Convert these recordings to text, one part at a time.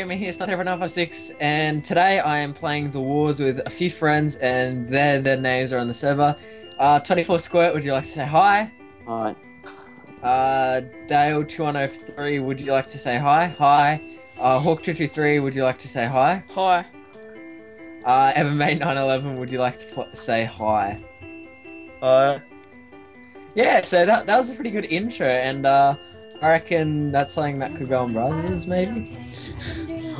Gaming here, Sniper9556, and today I am playing The Walls with a few friends, and their names are on the server. 24 Squirt, would you like to say hi? Hi. Dale2103, would you like to say hi? Hi. Hawk223, would you like to say hi? Hi. Evermate911, would you like to say hi? Hi. Yeah, so that was a pretty good intro, and I reckon that's something that could go on Brothers, maybe?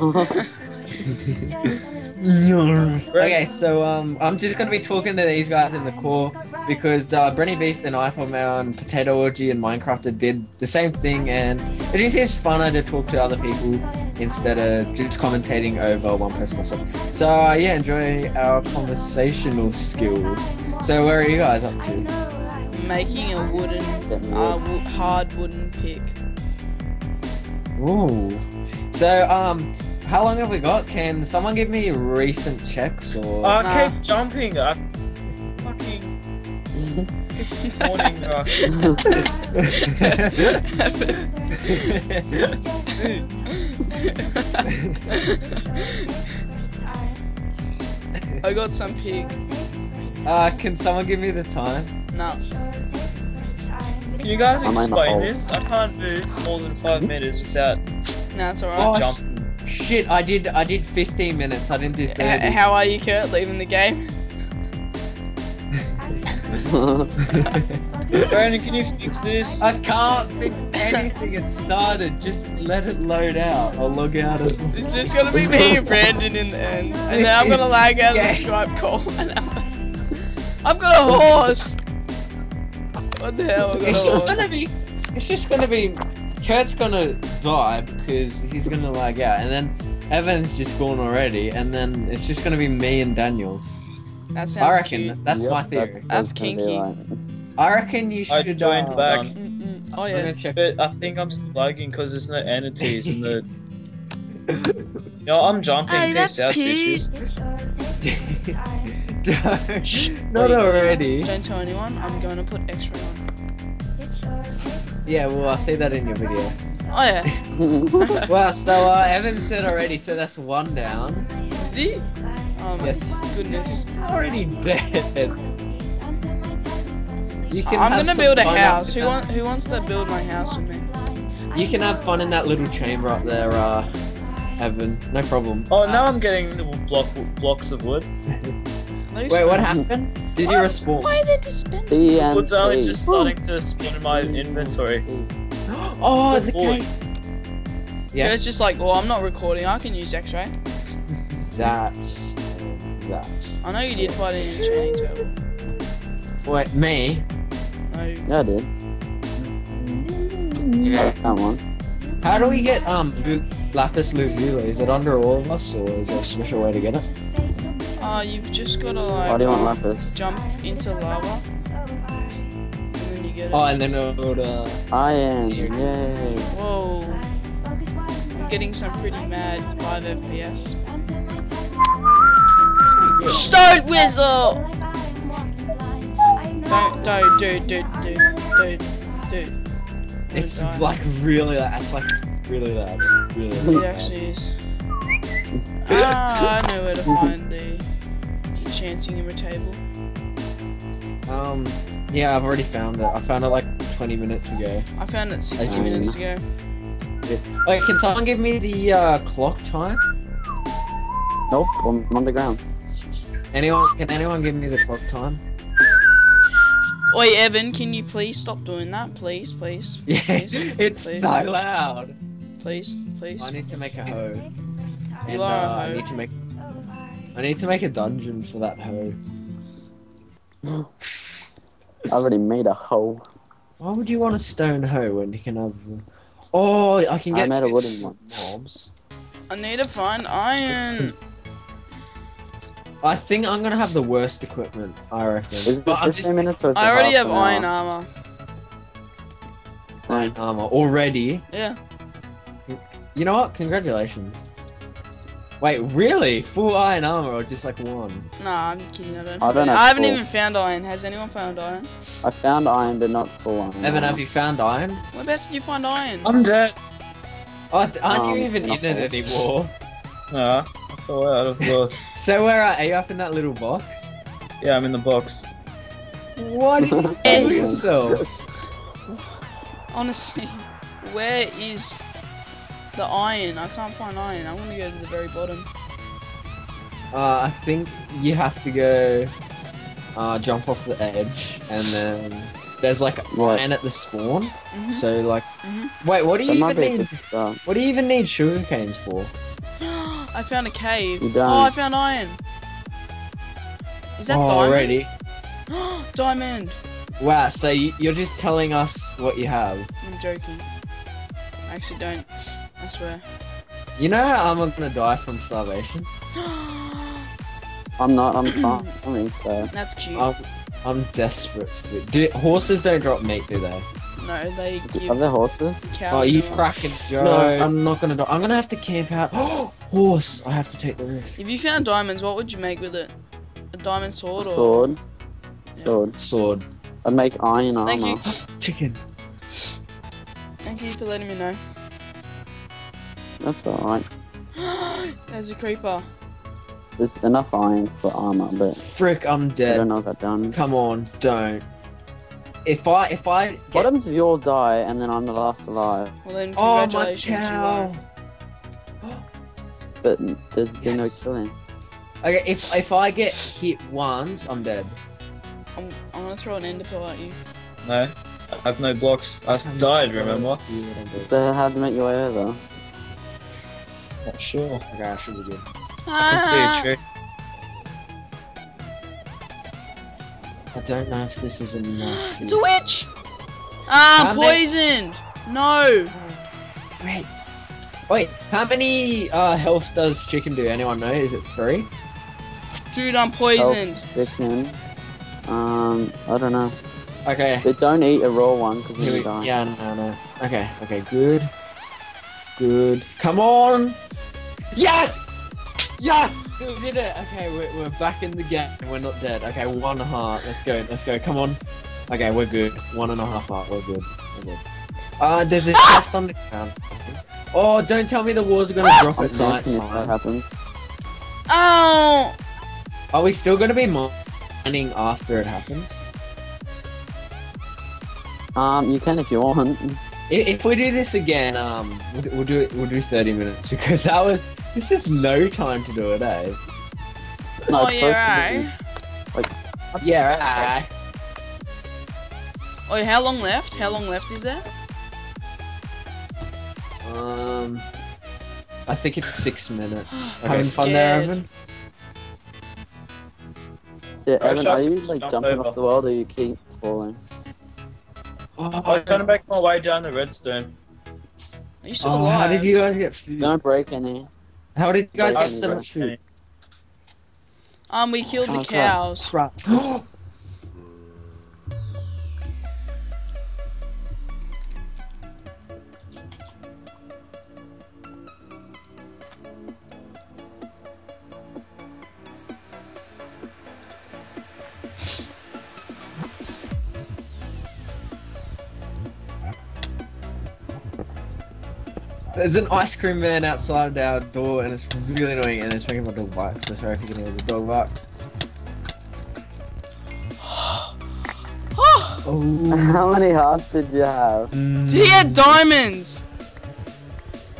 Okay, so I'm just going to be talking to these guys in the core, because Brenny Beast and I from our Potato Orgy and Minecraft did the same thing, and it just is funner to talk to other people instead of just commentating over one person or something. So yeah, enjoy our conversational skills. So where are you guys up to? Making a wooden, hard wooden pick. Ooh. So, how long have we got? Can someone give me recent checks or? I keep jumping. I fucking. Morning, I got some pig. Can someone give me the time? No. Can you guys explain this? I can't do more than 5 meters without. No, it's alright. Oh, shit! I did 15 minutes. I didn't do 30. How are you, Kurt? Leaving the game? Brandon, can you fix this? I can't fix anything. It started. Just let it load out. I'll log out. It's just gonna be me and Brandon in the end, and then I'm gonna lag out of the Skype call. I've got a horse. What the hell? It's just gonna be. Kurt's gonna die because he's gonna lag out, and then Evan's just gone already, and then it's just gonna be me and Daniel. That sounds. I reckon cute. That's my theory. That's kinky. Like... I reckon you should. I joined back. Oh yeah. But I think I'm still lagging because there's no entities in the. No, I'm jumping. Hey, that's cute. Not already. Don't tell anyone, I'm going to put extra on. Yeah, well, I'll see that in your video. Oh, yeah. Wow, so Evan's dead already, so that's one down. Is he? Oh, my goodness. Already dead. You can I'm going to build a house. Who wants to build my house with me? You can have fun in that little chamber up there, Evan. No problem. Oh, now I'm getting little blocks of wood. Wait, what happened? Did you respawn? Why are there dispensers? Wood's only just starting to spawn in my inventory. Oh, the game. Yeah, it's just like, well, I'm not recording. I can use X-ray. That's. I know you did fight in change. Wait, me? No. Yeah, I did. Yeah, that one. How do we get lapis lazuli? Is it under all of us, or is there a special way to get it? You've just gotta like jump into lava, and then you get it. Oh, and then iron, yay! Whoa, I'm getting some pretty mad 5 FPS. Stone whistle! Don't, dude. It's like really loud. It's like really loud. Really loud. It actually is. I know where to find the enchanting in a table. Yeah, I've already found it. I found it like 20 minutes ago. I found it 60 minutes ago. Yeah. Wait, can someone give me the clock time? Nope, I'm on the ground. Can anyone give me the clock time? Oi, Evan, can you please stop doing that? Please. Yeah, it's so loud. Please. I need to make a hoe. And, I need to make a dungeon for that hoe. I already made a hoe. Why would you want a stone hoe when you can have? Oh, I can get. I made a wooden one. Mobs. I need to find iron. I think I'm gonna have the worst equipment. I reckon. Is it 15 minutes or is it I already have iron armor. Iron armor already. Yeah. You know what? Congratulations. Wait, really? Full iron armor or just like one? Nah, I'm kidding. I haven't even found iron. Has anyone found iron? I found iron, but not full iron. Evan, have you found iron? Whereabouts did you find iron? I'm dead. Aren't you even in it anymore? No, I fell out of the... So where are you up in that little box? Yeah, I'm in the box. What did you do to yourself? Honestly, where is the iron? I can't find iron. I want to go to the very bottom. I think you have to go jump off the edge, and then there's like an at the spawn. Mm-hmm. So like, wait, what do you even need? What do you even need sugar canes for? I found a cave. Oh, I found iron. Is that diamond? Already? Diamond. Wow. So you're just telling us what you have. I'm joking. I actually don't. I swear. You know how I'm gonna die from starvation? I'm not. I'm farming, so. That's cute. I'm desperate for food. Horses don't drop meat, do they? No, they give... Are there horses? Oh, you cracking Joe. No, I'm not gonna die. I'm gonna have to camp out. Oh, horse! I have to take the risk. If you found diamonds, what would you make with it? A diamond sword or...? Sword. Yeah. Sword. I'd make iron armor. Thank you. Chicken. Thank you for letting me know. That's alright. There's a creeper. There's enough iron for armor, but frick, I'm dead. I don't know if I've done. Come on, don't. If I get... Bottoms, you'll die, and then I'm the last alive. Well then, congratulations, you are. But there's been no killing. Okay, if I get hit once, I'm dead. I'm gonna throw an ender pearl at you. No, I have no blocks. I died, remember? So how do you make your way over? Not sure. Okay, I should be good. I can see a tree. I don't know if this is enough. It's a witch! Ah, poisoned! No! Wait, how many health does chicken do? Anyone know? Is it 3? Dude, I'm poisoned. Health, chicken. I don't know. Okay. But don't eat a raw one because you die. Yeah, no. Okay, good. Come on! Yes! Yeah! We did it! Okay, we're back in the game and we're not dead. Okay, 1 heart. Let's go. Come on. Okay, we're good. 1.5 heart. We're good. There's a chest underground. Oh, don't tell me the walls are gonna drop at night time. That happens. Oh! Are we still gonna be mining after it happens? You can if you want. If we do this again, we'll do 30 minutes because that was... This is no time to do it, eh? No, it's right. Oh, how long left? How long left is there? I think it's 6 minutes. Okay. Having fun there, Evan? Yeah, Evan, are you like jumping off the world or you keep falling? Oh, I'm trying to make my way down the redstone. Are you still alive? How did you guys get food? Don't break any. How did you guys get so much food? We killed the cows. There's an ice cream man outside our door and it's really annoying and it's making my dog bark, so sorry if you can hear the dog bark. Oh. How many hearts did you have? He had diamonds!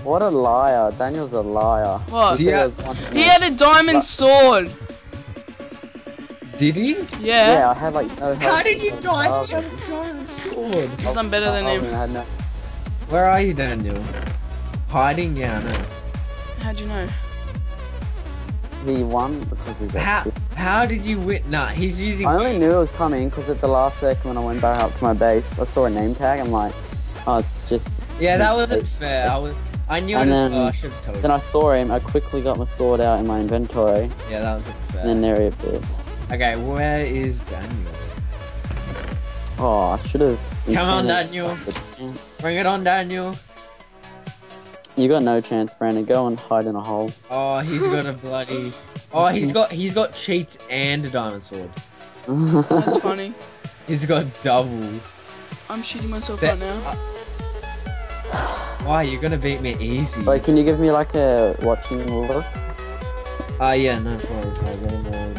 What a liar, Daniel's a liar. What? He had a diamond sword! Did he? Yeah. Yeah, I had like no health. How did you die if you had a diamond sword? Because I'm better than him. No... Where are you, Daniel? Hiding? Yeah, I know. How'd you know? He won because he got How did you win? Nah, he's using... I only knew it was coming because at the last second when I went back up to my base, I saw a name tag. I'm like, oh, it's just... Yeah, that wasn't fair. I knew it was fair. I should have told you. Then I saw him. I quickly got my sword out in my inventory. Yeah, that wasn't fair. And then there he appeared. Okay, where is Daniel? Oh, I should have... Come on, Daniel. Bring it on, Daniel. You got no chance, Brandon. Go and hide in a hole. Oh, he's got a bloody... Oh, he's got cheats and a diamond sword. That's funny. He's got double. I'm shooting myself right now. Why? You're gonna beat me easy. Wait, can you give me like a watching over? Yeah, no problem.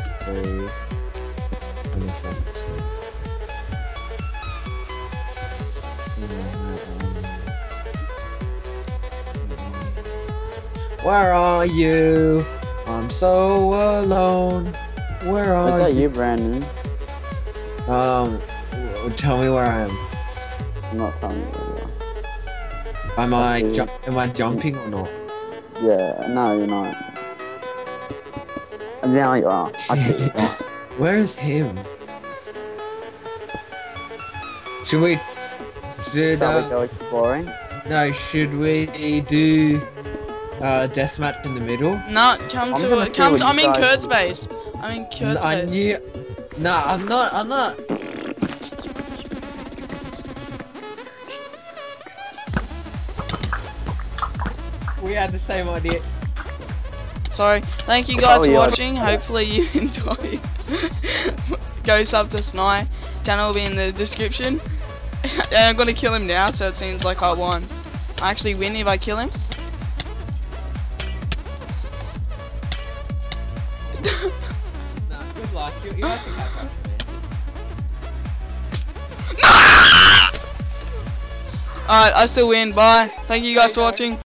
Where are you? I'm so alone. Where are you? Is that you, Brandon? Tell me where I am. I'm not telling you anymore. Am I jumping or not? Yeah, no, you're not. And now you are. I see you. Where is him? Shall we go exploring? No, should we do deathmatch in the middle? No, I'm in Kurt's base. I'm in Kurt's base. I'm not. We had the same idea. Sorry. Thank you guys for watching. Hopefully you enjoyed. Go sub to Sni. Channel will be in the description. And I'm gonna kill him now, so it seems like I won. I actually win if I kill him. Nah, good luck. You have to catch up to me. Alright, I still win. Bye. Thank you guys for watching.